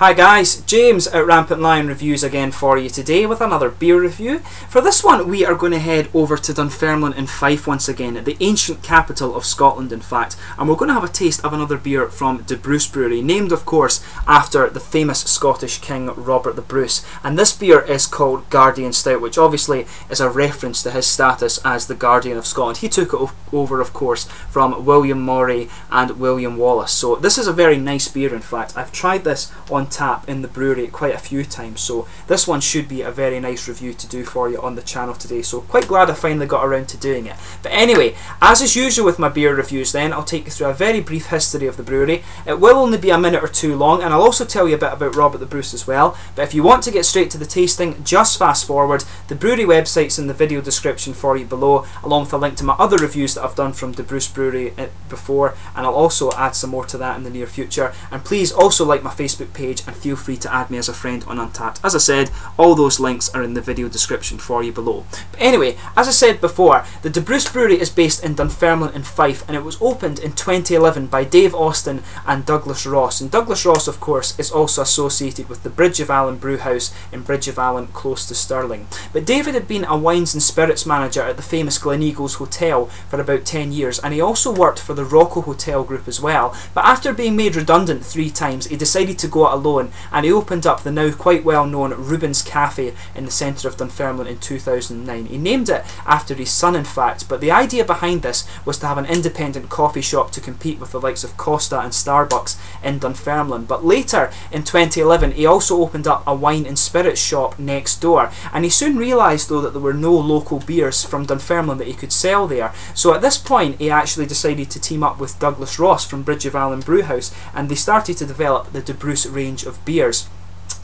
Hi guys, James at Rampant Lion Reviews again for you today with another beer review. For this one we are going to head over to Dunfermline and Fife once again, the ancient capital of Scotland in fact, and we're going to have a taste of another beer from De Brus Brewery, named of course after the famous Scottish king Robert the Bruce, and this beer is called Guardian Stout, which obviously is a reference to his status as the Guardian of Scotland. He took it over of course from William Murray and William Wallace, so this is a very nice beer in fact. I've tried this on tap in the brewery quite a few times, so this one should be a very nice review to do for you on the channel today, so quite glad I finally got around to doing it. But anyway, as is usual with my beer reviews then, I'll take you through a very brief history of the brewery. It will only be a minute or two long, and I'll also tell you a bit about Robert the Bruce as well, but if you want to get straight to the tasting, just fast forward. The brewery website's in the video description for you below, along with a link to my other reviews that I've done from De Brus Brewery before, and I'll also add some more to that in the near future. And please also like my Facebook page and feel free to add me as a friend on Untapped. As I said, all those links are in the video description for you below. But anyway, as I said before, the De Brus Brewery is based in Dunfermline and Fife, and it was opened in 2011 by Dave Austin and Douglas Ross. And Douglas Ross, of course, is also associated with the Bridge of Allan Brewhouse in Bridge of Allan, close to Stirling. But David had been a wines and spirits manager at the famous Glen Eagles Hotel for about 10 years, and he also worked for the Rocco Hotel Group as well. But after being made redundant 3 times, he decided to go out alone, and he opened up the now quite well known Rubens Cafe in the centre of Dunfermline in 2009. He named it after his son in fact, but the idea behind this was to have an independent coffee shop to compete with the likes of Costa and Starbucks in Dunfermline. But later in 2011 he also opened up a wine and spirits shop next door, and he soon realised though that there were no local beers from Dunfermline that he could sell there. So at this point he actually decided to team up with Douglas Ross from Bridge of Allan Brewhouse, and they started to develop the De Brus range of beers.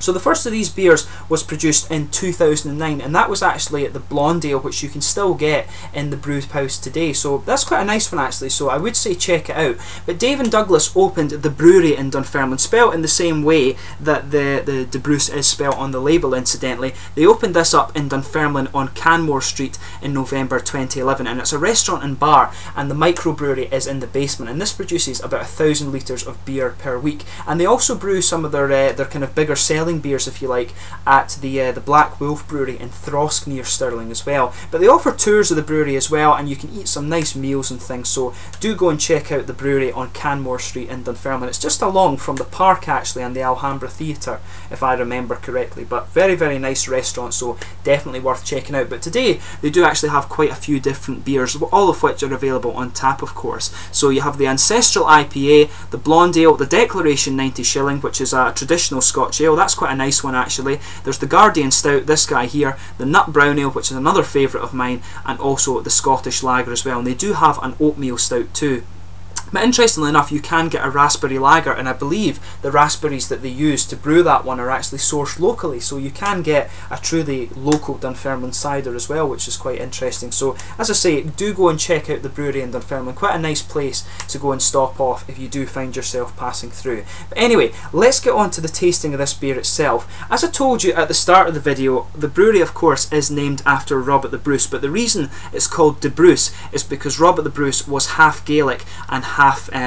So the first of these beers was produced in 2009, and that was actually at the Blondale, which you can still get in the brew house today. So that's quite a nice one actually, so I would say check it out. But Dave and Douglas opened the brewery in Dunfermline, spelt in the same way that the De Brus is spelt on the label incidentally. They opened this up in Dunfermline on Canmore Street in November 2011, and it's a restaurant and bar, and the microbrewery is in the basement, and this produces about 1,000 litres of beer per week. And they also brew some of their kind of bigger selling beers if you like at the Black Wolf Brewery in Throsk near Stirling as well. But they offer tours of the brewery as well, and you can eat some nice meals and things, so do go and check out the brewery on Canmore Street in Dunfermline. It's just along from the park actually and the Alhambra Theatre if I remember correctly, but very very nice restaurant, so definitely worth checking out. But today they do actually have quite a few different beers, all of which are available on tap of course. So you have the Ancestral IPA, the Blonde Ale, the Declaration 90 shilling, which is a traditional Scotch ale, that's quite a nice one actually. There's the Guardian Stout, this guy here, the Nut Brown Ale, which is another favourite of mine, and also the Scottish Lager as well, and they do have an Oatmeal Stout too. But interestingly enough you can get a raspberry lager, and I believe the raspberries that they use to brew that one are actually sourced locally, so you can get a truly local Dunfermline cider as well, which is quite interesting. So as I say, do go and check out the brewery in Dunfermline, quite a nice place to go and stop off if you do find yourself passing through. But anyway, let's get on to the tasting of this beer itself. As I told you at the start of the video, the brewery of course is named after Robert the Bruce, but the reason it's called De Brus is because Robert the Bruce was half Gaelic and half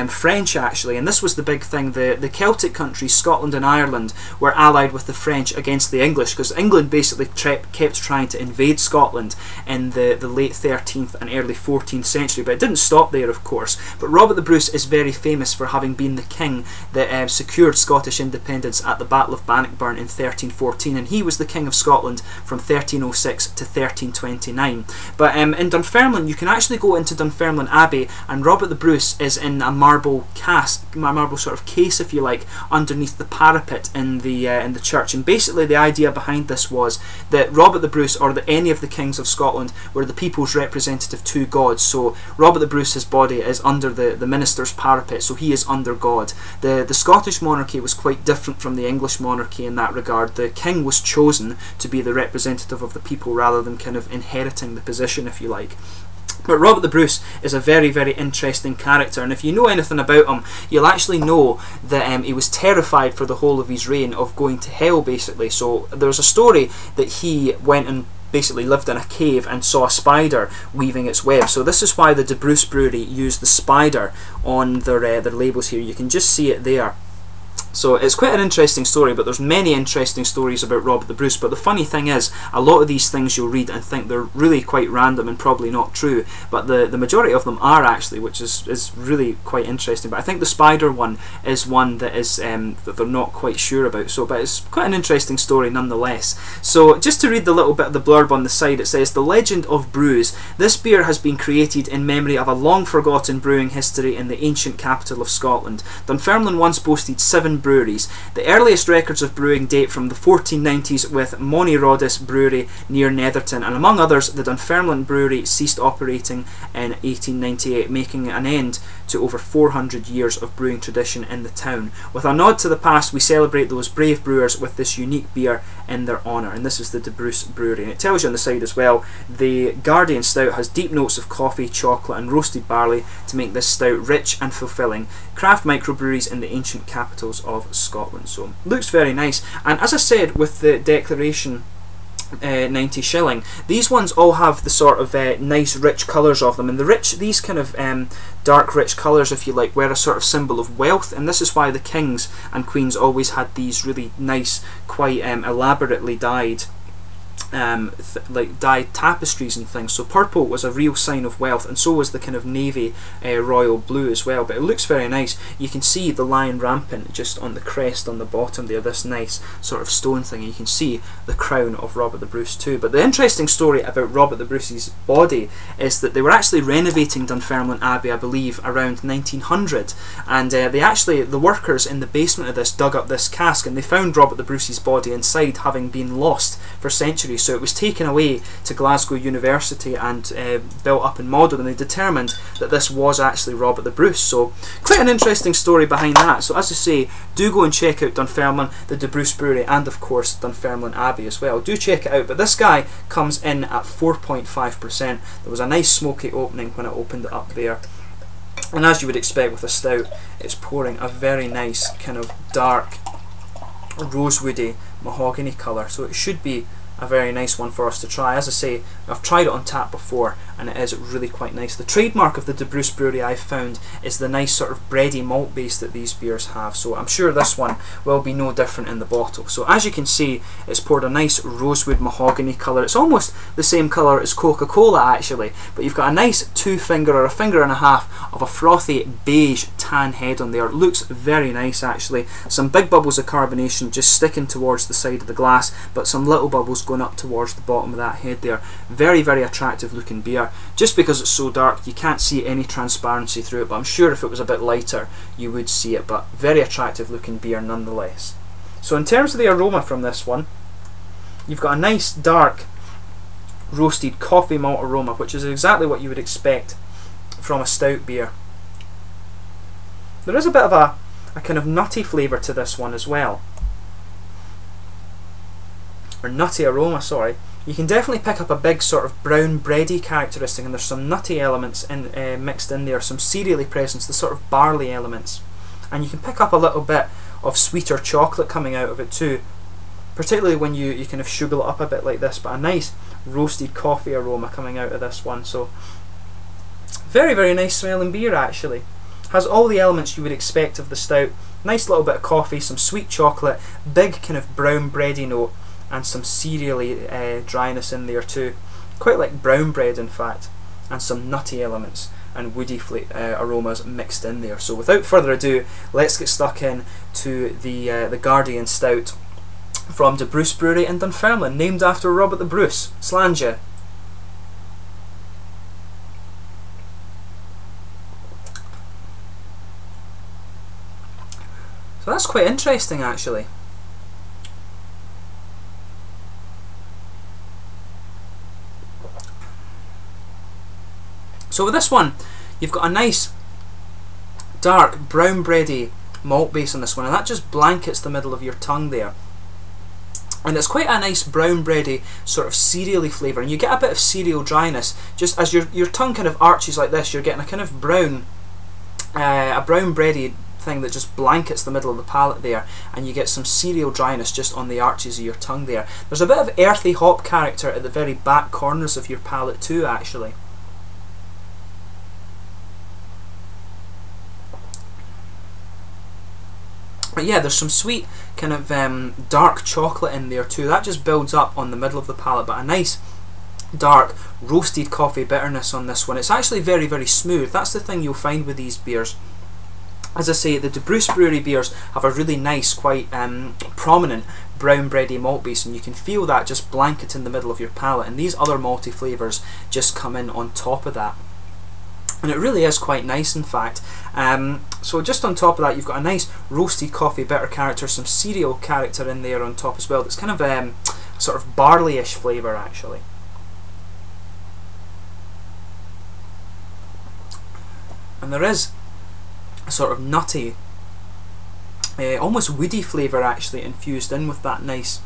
French actually, and this was the big thing. The Celtic countries, Scotland and Ireland, were allied with the French against the English, because England basically kept trying to invade Scotland in the late 13th and early 14th century, but it didn't stop there of course. But Robert the Bruce is very famous for having been the king that secured Scottish independence at the Battle of Bannockburn in 1314, and he was the king of Scotland from 1306 to 1329. But in Dunfermline you can actually go into Dunfermline Abbey, and Robert the Bruce is in a marble sort of case if you like, underneath the parapet in the church. And basically the idea behind this was that Robert the Bruce, or that any of the kings of Scotland, were the people's representative to God. So Robert the Bruce, his body is under the minister's parapet, so he is under God. The Scottish monarchy was quite different from the English monarchy in that regard. The king was chosen to be the representative of the people rather than kind of inheriting the position if you like. But Robert the Bruce is a very, very interesting character, and if you know anything about him, you'll actually know that he was terrified for the whole of his reign of going to hell, basically. So there's a story that he went and basically lived in a cave and saw a spider weaving its web. So this is why the De Brus Brewery used the spider on their labels here. You can just see it there. So it's quite an interesting story, but there's many interesting stories about Robert the Bruce. But the funny thing is, a lot of these things you'll read and think they're really quite random and probably not true, but the majority of them are actually, which is really quite interesting. But I think the spider one is one that is that they're not quite sure about, so but it's quite an interesting story nonetheless. So just to read the little bit of the blurb on the side, it says, "The Legend of Brews. This beer has been created in memory of a long forgotten brewing history in the ancient capital of Scotland. Dunfermline once boasted 7 breweries. The earliest records of brewing date from the 1490s with Moni Rodis Brewery near Netherton, and among others, the Dunfermline Brewery ceased operating in 1898, making an end to over 400 years of brewing tradition in the town. With a nod to the past, we celebrate those brave brewers with this unique beer in their honour." And this is the De Brus Brewery, and it tells you on the side as well, the Guardian Stout has deep notes of coffee, chocolate and roasted barley to make this stout rich and fulfilling. Craft microbreweries in the ancient capitals of Scotland. So looks very nice, and as I said with the Declaration 90 shilling, these ones all have the sort of nice rich colours of them, and the rich, these kind of dark rich colours if you like, were a sort of symbol of wealth, and this is why the kings and queens always had these really nice, quite elaborately dyed like dyed tapestries and things. So purple was a real sign of wealth, and so was the kind of navy royal blue as well. But it looks very nice. You can see the lion rampant just on the crest on the bottom there, this nice sort of stone thing, and you can see the crown of Robert the Bruce too. But the interesting story about Robert the Bruce's body is that they were actually renovating Dunfermline Abbey, I believe around 1900, and they actually, the workers in the basement of this dug up this cask, and they found Robert the Bruce's body inside, having been lost for centuries. So it was taken away to Glasgow University and built up and modelled, and they determined that this was actually Robert the Bruce. So quite an interesting story behind that. So as I say, do go and check out Dunfermline, the De Brus Brewery, and of course Dunfermline Abbey as well. Do check it out. But this guy comes in at 4.5%. There was a nice smoky opening when I opened it up there, and as you would expect with a stout, it's pouring a very nice kind of dark rosewoody mahogany colour, so it should be a very nice one for us to try. As I say, I've tried it on tap before and it is really quite nice. The trademark of the De Brus Brewery I've found is the nice sort of bready malt base that these beers have, so I'm sure this one will be no different in the bottle. So as you can see, it's poured a nice rosewood mahogany colour. It's almost the same colour as Coca-Cola actually, but you've got a nice 2 finger or a 1.5 fingers of a frothy beige tan head on there. It looks very nice actually. Some big bubbles of carbonation just sticking towards the side of the glass, but some little bubbles going up towards the bottom of that head there. Very, very attractive looking beer. Just because it's so dark, you can't see any transparency through it, but I'm sure if it was a bit lighter you would see it, but very attractive looking beer nonetheless. So in terms of the aroma from this one, you've got a nice dark roasted coffee malt aroma, which is exactly what you would expect from a stout beer. There is a bit of a kind of nutty flavour to this one as well, or nutty aroma, sorry. You can definitely pick up a big sort of brown bready characteristic, and there's some nutty elements in, mixed in there, some cereally presence, the sort of barley elements, and you can pick up a little bit of sweeter chocolate coming out of it too, particularly when you kind of sugar it up a bit like this. But a nice roasted coffee aroma coming out of this one, so very, very nice smelling beer actually. Has all the elements you would expect of the stout. Nice little bit of coffee, some sweet chocolate, big kind of brown bready note, and some cereally dryness in there too, quite like brown bread in fact, and some nutty elements and woody aromas mixed in there. So without further ado, let's get stuck in to the Guardian Stout from De Brus Brewery in Dunfermline, named after Robert the Bruce. Sláinte. So that's quite interesting actually. So with this one, you've got a nice dark brown bready malt base on this one, and that just blankets the middle of your tongue there. And it's quite a nice brown bready sort of cereally flavour, and you get a bit of cereal dryness. Just as your tongue kind of arches like this, you're getting a kind of brown, a brown bready thing that just blankets the middle of the palate there, and you get some cereal dryness just on the arches of your tongue there. There's a bit of earthy hop character at the very back corners of your palate too actually. But yeah, there's some sweet kind of dark chocolate in there too. That just builds up on the middle of the palate, but a nice dark roasted coffee bitterness on this one. It's actually very, very smooth. That's the thing you'll find with these beers. As I say, the De Brus Brewery beers have a really nice, quite prominent brown bready malt base, and you can feel that just blanket in the middle of your palate, and these other malty flavours just come in on top of that. And it really is quite nice, in fact. So just on top of that, you've got a nice roasted coffee bitter character, some cereal character in there on top as well. It's kind of sort of barley-ish flavour, actually. And there is a sort of nutty, almost woody flavour actually infused in with that nice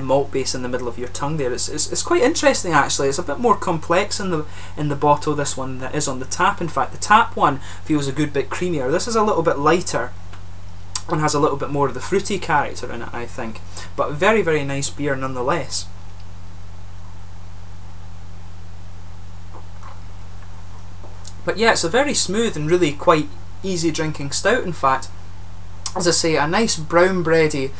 malt base in the middle of your tongue there. It's quite interesting actually. It's a bit more complex in the bottle, this one, that is on the tap. In fact, the tap one feels a good bit creamier. This is a little bit lighter and has a little bit more of the fruity character in it, I think. But very, very nice beer nonetheless. But yeah, it's a very smooth and really quite easy drinking stout, in fact. As I say, a nice brown bready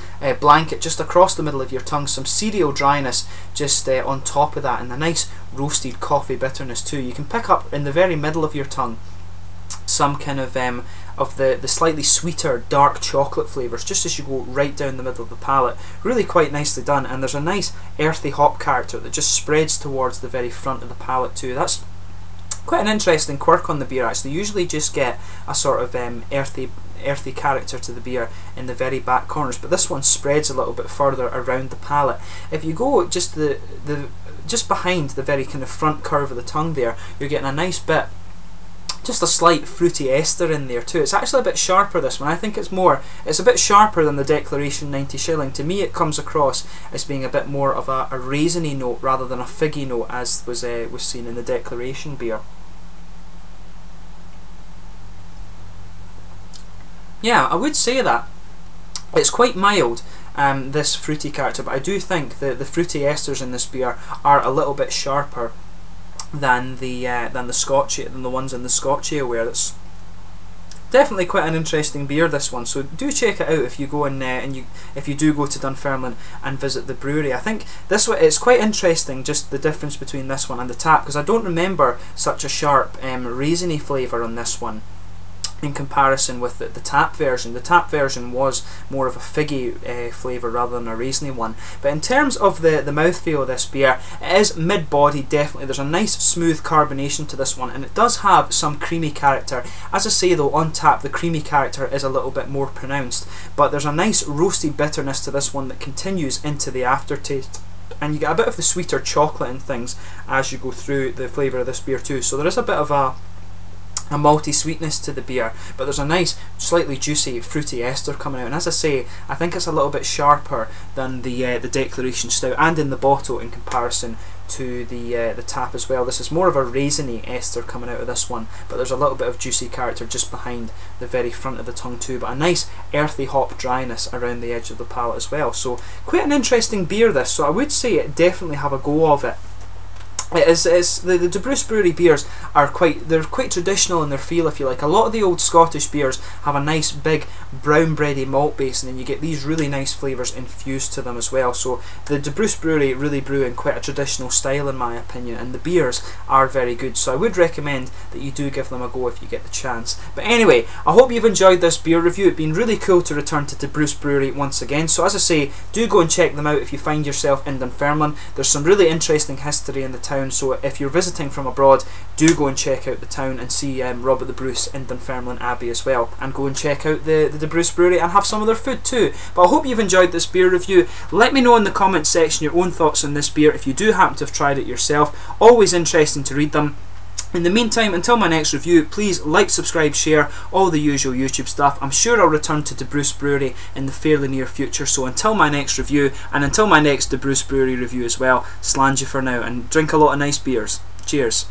blanket just across the middle of your tongue, some cereal dryness just on top of that, and a nice roasted coffee bitterness too. You can pick up in the very middle of your tongue some kind of the slightly sweeter dark chocolate flavours just as you go right down the middle of the palate. Really quite nicely done, and there's a nice earthy hop character that just spreads towards the very front of the palate too. That's quite an interesting quirk on the beer actually. You usually just get a sort of earthy character to the beer in the very back corners, but this one spreads a little bit further around the palate. If you go just just behind the very kind of front curve of the tongue there, you're getting a nice bit, just a slight fruity ester in there too. It's actually a bit sharper, this one. I think it's a bit sharper than the Declaration 90 shilling. To me, it comes across as being a bit more of a raisiny note rather than a figgy note as was seen in the Declaration beer. Yeah, I would say that it's quite mild, this fruity character, but I do think that the fruity esters in this beer are a little bit sharper than the ones in the Scotch ale. Where it's definitely quite an interesting beer, this one. So do check it out if you go in if you do go to Dunfermline and visit the brewery. I think this one, it's quite interesting just the difference between this one and the tap, because I don't remember such a sharp raisiny flavour on this one in comparison with the tap version. The tap version was more of a figgy flavour rather than a raisiny one. But in terms of the mouthfeel of this beer, it is mid-body definitely. There's a nice smooth carbonation to this one, and it does have some creamy character. As I say though, on tap the creamy character is a little bit more pronounced, but there's a nice roasty bitterness to this one that continues into the aftertaste. And you get a bit of the sweeter chocolate and things as you go through the flavour of this beer too. So there is a bit of a malty sweetness to the beer, but there's a nice slightly juicy fruity ester coming out, and as I say, I think it's a little bit sharper than the Declaration Stout, and in the bottle in comparison to the tap as well. This is more of a raisiny ester coming out of this one, but there's a little bit of juicy character just behind the very front of the tongue too, but a nice earthy hop dryness around the edge of the palate as well. So quite an interesting beer this, so I would say it definitely have a go of it. The De Brus Brewery beers are quite traditional in their feel, if you like. A lot of the old Scottish beers have a nice big brown bready malt base, and then you get these really nice flavours infused to them as well. So the De Brus Brewery really brew in quite a traditional style in my opinion, and the beers are very good, so I would recommend that you do give them a go if you get the chance. But anyway, I hope you've enjoyed this beer review. It's been really cool to return to De Brus Brewery once again, so as I say, do go and check them out if you find yourself in Dunfermline. There's some really interesting history in the town, so if you're visiting from abroad, do go and check out the town and see Robert the Bruce in Dunfermline Abbey as well, and go and check out the De Brus Brewery and have some of their food too. But I hope you've enjoyed this beer review. Let me know in the comments section your own thoughts on this beer if you do happen to have tried it yourself. Always interesting to read them. In the meantime, until my next review, please like, subscribe, share, all the usual YouTube stuff. I'm sure I'll return to De Brus Brewery in the fairly near future, so until my next review, and until my next De Brus Brewery review as well, sláinte for now, and drink a lot of nice beers. Cheers.